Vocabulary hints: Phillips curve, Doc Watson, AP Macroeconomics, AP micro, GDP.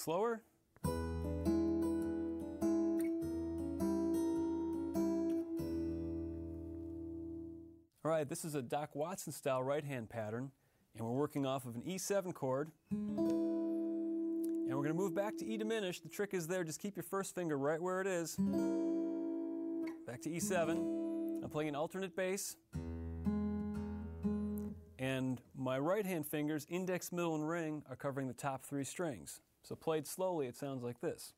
slower. All right, this is a Doc Watson style right hand pattern, and we're working off of an E7 chord. And we're going to move back to E diminished. The trick is there, just keep your first finger right where it is. Back to E7. I'm playing an alternate bass. And my right hand fingers, index, middle, and ring, are covering the top three strings. So played slowly, it sounds like this.